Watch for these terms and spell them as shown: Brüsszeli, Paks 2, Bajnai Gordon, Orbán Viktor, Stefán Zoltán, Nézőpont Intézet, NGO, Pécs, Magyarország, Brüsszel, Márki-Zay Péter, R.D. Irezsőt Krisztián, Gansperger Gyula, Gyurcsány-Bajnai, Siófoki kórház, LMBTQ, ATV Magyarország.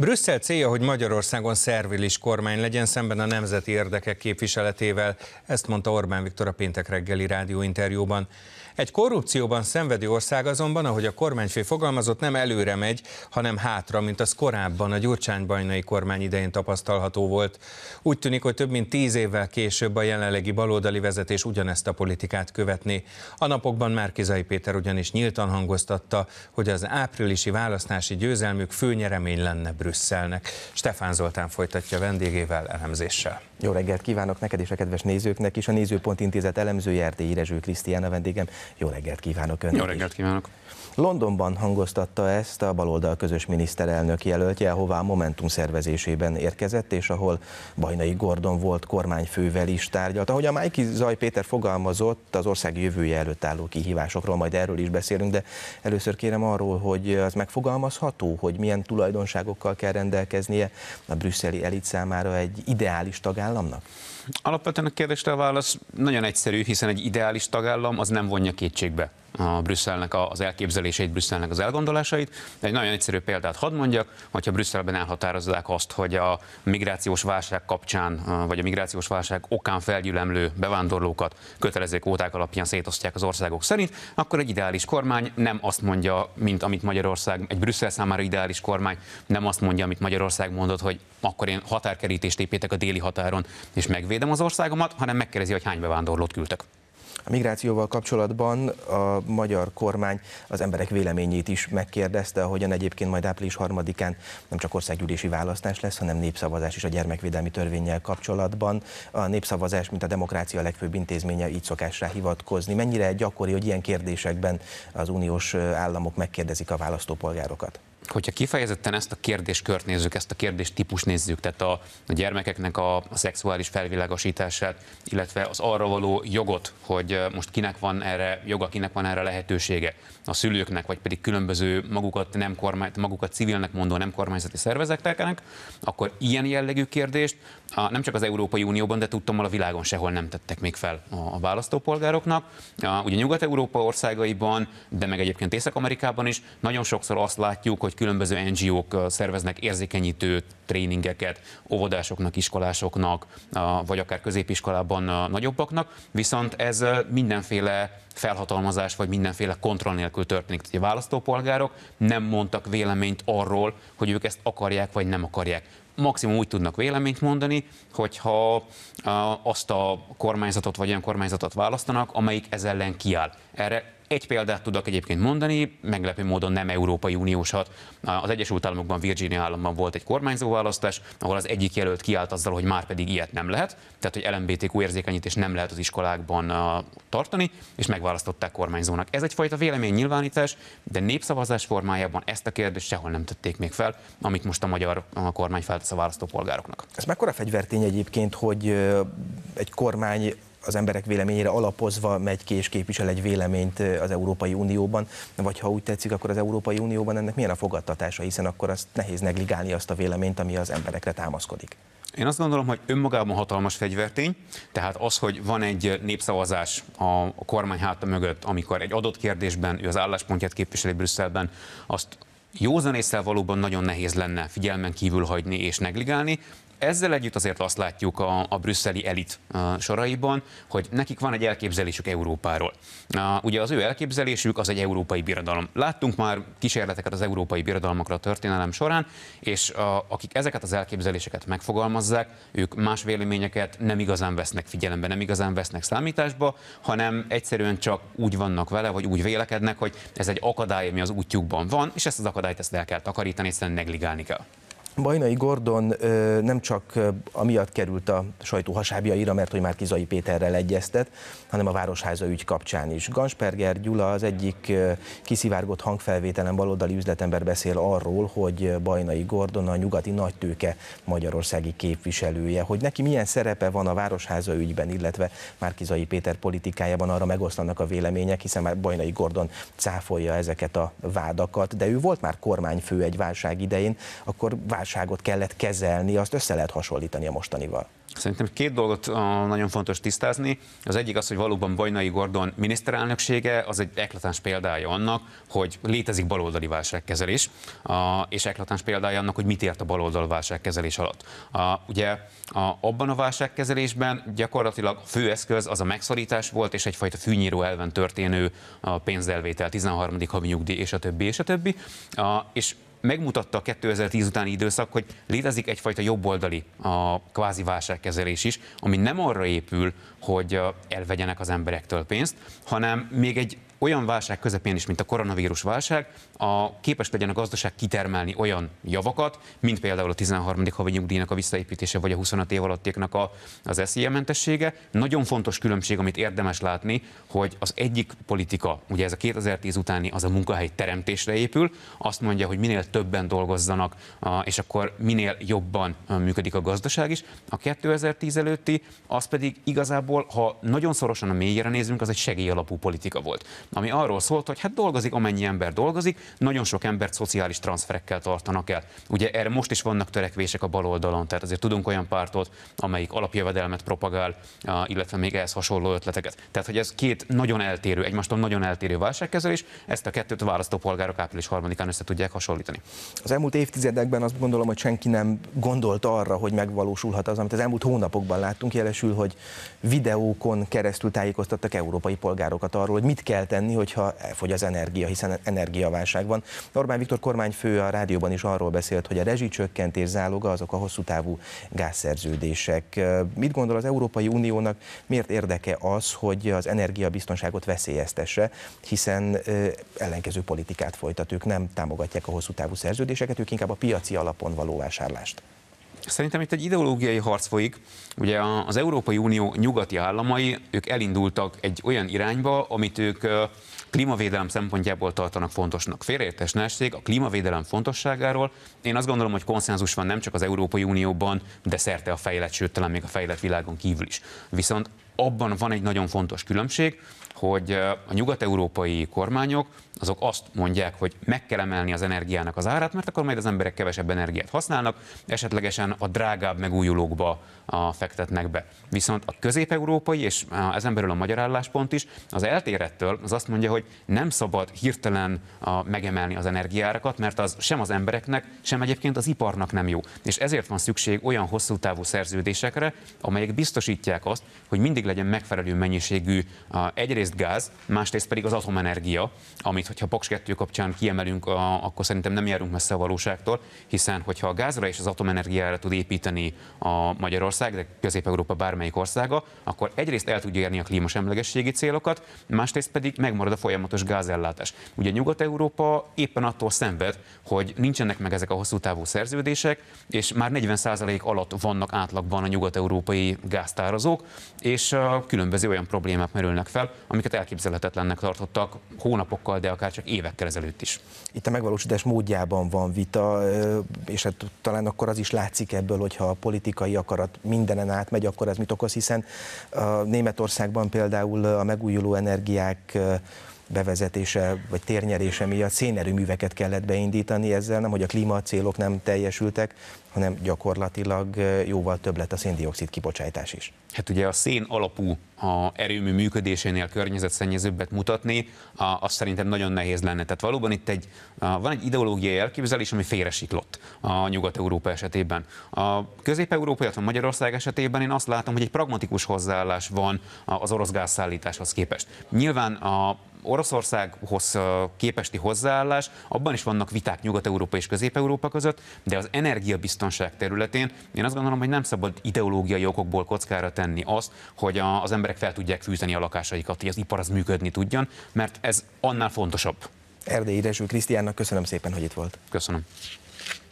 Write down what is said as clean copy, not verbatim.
Brüsszel célja, hogy Magyarországon szervilis kormány legyen szemben a nemzeti érdekek képviseletével, ezt mondta Orbán Viktor a péntek reggeli rádióinterjúban. Egy korrupcióban szenvedő ország azonban, ahogy a kormányfő fogalmazott, nem előre megy, hanem hátra, mint az korábban a Gyurcsány-Bajnai kormány idején tapasztalható volt. Úgy tűnik, hogy több mint 10 évvel később a jelenlegi baloldali vezetés ugyanezt a politikát követné. A napokban Márki-Zay Péter ugyanis nyíltan hangoztatta, hogy az áprilisi választási győzelmük fő nyeremény lenne Brüsszelnek. Stefán Zoltán folytatja vendégével, elemzéssel. Jó reggelt kívánok neked és a kedves nézőknek is. A Nézőpont Intézet elemzője, R.D. Irezsőt Krisztián a vendégem. Jó reggelt kívánok önnek. Jó reggelt kívánok. Londonban hangoztatta ezt a baloldal közös miniszterelnök jelöltje, ahová Momentum szervezésében érkezett, és ahol Bajnai Gordon volt kormányfővel is tárgyalt. Ahogy a Márki-Zay Péter fogalmazott, az ország jövője előtt álló kihívásokról, majd erről is beszélünk, de először kérem arról, hogy az megfogalmazható, hogy milyen tulajdonságokkal kell rendelkeznie a brüsszeli elit számára egy ideális tagállamnak? Alapvetően a kérdésre a válasz nagyon egyszerű, hiszen egy ideális tagállam az nem vonja kétségbe a Brüsszelnek az elképzeléseit, Brüsszelnek az elgondolásait. Egy nagyon egyszerű példát hadd mondjak, hogyha Brüsszelben elhatározzák azt, hogy a migrációs válság kapcsán, vagy a migrációs válság okán felgyülemlő bevándorlókat kötelező kvóták alapján szétosztják az országok szerint, akkor egy ideális kormány nem azt mondja, mint amit Magyarország, egy Brüsszel számára ideális kormány nem azt mondja, amit Magyarország mondott, hogy akkor én határkerítést építek a déli határon, és megvédem az országomat, hanem megkérdezi, hogy hány bevándorlót küldtek. A migrációval kapcsolatban a magyar kormány az emberek véleményét is megkérdezte, ahogyan egyébként majd április 3-án nem csak országgyűlési választás lesz, hanem népszavazás is a gyermekvédelmi törvénnyel kapcsolatban. A népszavazás, mint a demokrácia legfőbb intézménye, így szokás rá hivatkozni. Mennyire gyakori, hogy ilyen kérdésekben az uniós államok megkérdezik a választópolgárokat? Hogyha kifejezetten ezt a kérdéskört nézzük, ezt a kérdéstípust nézzük, tehát a gyermekeknek a szexuális felvilágosítását, illetve az arra való jogot, hogy most kinek van erre joga, kinek van erre lehetősége, a szülőknek, vagy pedig különböző magukat civilnek mondó nem kormányzati szervezeteknek, akkor ilyen jellegű kérdést nem csak az Európai Unióban, de tudtommal a világon sehol nem tettek még fel a választópolgároknak. Ugye Nyugat-Európa országaiban, de meg egyébként Észak-Amerikában is nagyon sokszor azt látjuk, hogy különböző NGO-k szerveznek érzékenyítő tréningeket óvodásoknak, iskolásoknak, vagy akár középiskolában nagyobbaknak, viszont ez mindenféle felhatalmazás, vagy mindenféle kontroll nélkül történik. A választópolgárok nem mondtak véleményt arról, hogy ők ezt akarják, vagy nem akarják. Maximum úgy tudnak véleményt mondani, hogyha azt a kormányzatot, vagy olyan kormányzatot választanak, amelyik ez ellen kiáll. Erre egy példát tudok egyébként mondani, meglepő módon nem Európai Uniósat. Az Egyesült Államokban, Virginia államban volt egy kormányzóválasztás, ahol az egyik jelölt kiállt azzal, hogy már pedig ilyet nem lehet, tehát hogy LMBTQ érzékenyítést nem lehet az iskolákban tartani, és megválasztották kormányzónak. Ez egyfajta véleménynyilvánítás, de népszavazás formájában ezt a kérdést sehol nem tették még fel, amit most a magyar kormány feltesz a választópolgároknak. Ez mekkora fegyvertény egyébként, hogy egy kormány az emberek véleményére alapozva megy ki és képvisel egy véleményt az Európai Unióban, vagy ha úgy tetszik, akkor az Európai Unióban ennek milyen a fogadtatása, hiszen akkor azt nehéz negligálni azt a véleményt, ami az emberekre támaszkodik. Én azt gondolom, hogy önmagában hatalmas fegyvertény, tehát az, hogy van egy népszavazás a kormány háta mögött, amikor egy adott kérdésben ő az álláspontját képviseli Brüsszelben, azt józan ésszel valóban nagyon nehéz lenne figyelmen kívül hagyni és negligálni. Ezzel együtt azért azt látjuk a brüsszeli elit soraiban, hogy nekik van egy elképzelésük Európáról. Ugye az ő elképzelésük az egy európai birodalom. Láttunk már kísérleteket az európai birodalmakra a történelem során, és akik ezeket az elképzeléseket megfogalmazzák, ők más véleményeket nem igazán vesznek figyelembe, nem igazán vesznek számításba, hanem egyszerűen csak úgy vannak vele, vagy úgy vélekednek, hogy ez egy akadály, ami az útjukban van, és ezt az akadályt el kell takarítani, egyszerűen negligálni kell. Bajnai Gordon nem csak amiatt került a sajtó hasábjaira, mert hogy Márki-Zay Péterrel egyeztet, hanem a Városháza ügy kapcsán is. Gansperger Gyula az egyik kiszivárgott hangfelvételen baloldali üzletember beszél arról, hogy Bajnai Gordon a nyugati nagytőke magyarországi képviselője. Hogy neki milyen szerepe van a Városháza ügyben, illetve Márki-Zay Péter politikájában, arra megoszlanak a vélemények, hiszen már Bajnai Gordon cáfolja ezeket a vádakat, de ő volt már kormányfő egy válság idején, akkor válságot kellett kezelni, azt össze lehet hasonlítani a mostanival. Szerintem két dolgot nagyon fontos tisztázni. Az egyik az, hogy valóban Bajnai Gordon miniszterelnöksége az egy eklatáns példája annak, hogy létezik baloldali válságkezelés, és eklatáns példája annak, hogy mit ért a baloldal válságkezelés alatt. Ugye abban a válságkezelésben gyakorlatilag főeszköz az a megszorítás volt, és egyfajta fűnyíró elven történő pénzelvétel, 13. havi nyugdíj, és a többi, és a többi. És megmutatta a 2010 utáni időszak, hogy létezik egyfajta jobboldali kvázi válságkezelés is, ami nem arra épül, hogy elvegyenek az emberektől pénzt, hanem még egy olyan válság közepén is, mint a koronavírus válság, képes legyen a gazdaság kitermelni olyan javakat, mint például a 13. havi nyugdíjnak a visszaépítése, vagy a 25 év alattiaknak az SZIA-mentessége. Nagyon fontos különbség, amit érdemes látni, hogy az egyik politika, ugye ez a 2010 utáni, az a munkahely teremtésre épül, azt mondja, hogy minél többen dolgozzanak, és akkor minél jobban működik a gazdaság is. A 2010 előtti, az pedig igazából, ha nagyon szorosan a mélyére nézünk, az egy segélyalapú politika volt, ami arról szólt, hogy hát dolgozik, amennyi ember dolgozik, nagyon sok embert szociális transferekkel tartanak el. Ugye erre most is vannak törekvések a baloldalon, tehát azért tudunk olyan pártot, amelyik alapjövedelmet propagál, illetve még ehhez hasonló ötleteket. Tehát, hogy ez két nagyon eltérő, egymástól nagyon eltérő válságkezelés, ezt a kettőt a választópolgárok április 3-án össze tudják hasonlítani. Az elmúlt évtizedekben azt gondolom, hogy senki nem gondolt arra, hogy megvalósulhat az, amit az elmúlt hónapokban láttunk, jelesül, hogy videókon keresztül tájékoztattak európai polgárokat arról, hogy mit kell tenni, hogyha elfogy az energia, hiszen energiaválság van. Orbán Viktor kormányfő a rádióban is arról beszélt, hogy a rezsicsökkentés záloga azok a hosszú távú gázszerződések. Mit gondol az Európai Uniónak, miért érdeke az, hogy az energiabiztonságot veszélyeztesse, hiszen ellenkező politikát folytat, ők nem támogatják a hosszú távú szerződéseket, ők inkább a piaci alapon való vásárlást. Szerintem itt egy ideológiai harc folyik. Ugye az Európai Unió nyugati államai, ők elindultak egy olyan irányba, amit ők klímavédelem szempontjából tartanak fontosnak. Félreértés ne essék, a klímavédelem fontosságáról én azt gondolom, hogy konszenzus van nem csak az Európai Unióban, de szerte a fejlett, sőt talán még a fejlett világon kívül is. Viszont abban van egy nagyon fontos különbség, hogy a nyugat-európai kormányok azok azt mondják, hogy meg kell emelni az energiának az árát, mert akkor majd az emberek kevesebb energiát használnak, esetlegesen a drágább megújulókba fektetnek be. Viszont a közép-európai, és ezen belül a magyar álláspont is, az eltérettől az azt mondja, hogy nem szabad hirtelen megemelni az energiárakat, mert az sem az embereknek, sem egyébként az iparnak nem jó. És ezért van szükség olyan hosszú távú szerződésekre, amelyek biztosítják azt, hogy mindig legyen megfelelő mennyiségű egyrészt gáz, másrészt pedig az atomenergia, amit hogyha Paks 2 kapcsán kiemelünk, akkor szerintem nem járunk messze a valóságtól, hiszen hogyha a gázra és az atomenergiára tud építeni a Magyarország, de Közép-Európa bármelyik országa, akkor egyrészt el tudja érni a klímasemlegességi célokat, másrészt pedig megmarad a folyamatos gázellátás. Ugye Nyugat-Európa éppen attól szenved, hogy nincsenek meg ezek a hosszú távú szerződések, és már 40% alatt vannak átlagban a nyugat-európai gáztározók, és különböző olyan problémák merülnek fel, amiket elképzelhetetlennek tartottak hónapokkal, de akár csak évekkel ezelőtt is. Itt a megvalósítás módjában van vita, és hát talán akkor az is látszik ebből, hogyha a politikai akarat mindenen átmegy, akkor ez mit okoz, hiszen Németországban például a megújuló energiák bevezetése vagy térnyerése miatt szénerőműveket kellett beindítani, ezzel nem, hogy a klímacélok nem teljesültek, hanem gyakorlatilag jóval több lett a szén-dioxid kibocsátás is. Hát ugye a szén alapú erőmű működésénél környezetszennyezőbbet mutatni, azt szerintem nagyon nehéz lenne. Tehát valóban itt van egy ideológiai elképzelés, ami félresiklott a Nyugat-Európa esetében. A Közép-Európa, illetve Magyarország esetében én azt látom, hogy egy pragmatikus hozzáállás van az orosz gázszállításhoz képest. Nyilván a Oroszországhoz képesti hozzáállás, abban is vannak viták Nyugat-Európa és Közép-Európa között, de az energiabiztonság területén én azt gondolom, hogy nem szabad ideológiai okokból kockára tenni azt, hogy az emberek fel tudják fűteni a lakásaikat, hogy az ipar az működni tudjon, mert ez annál fontosabb. R.D. Irezsőt Krisztiánnak köszönöm szépen, hogy itt volt. Köszönöm.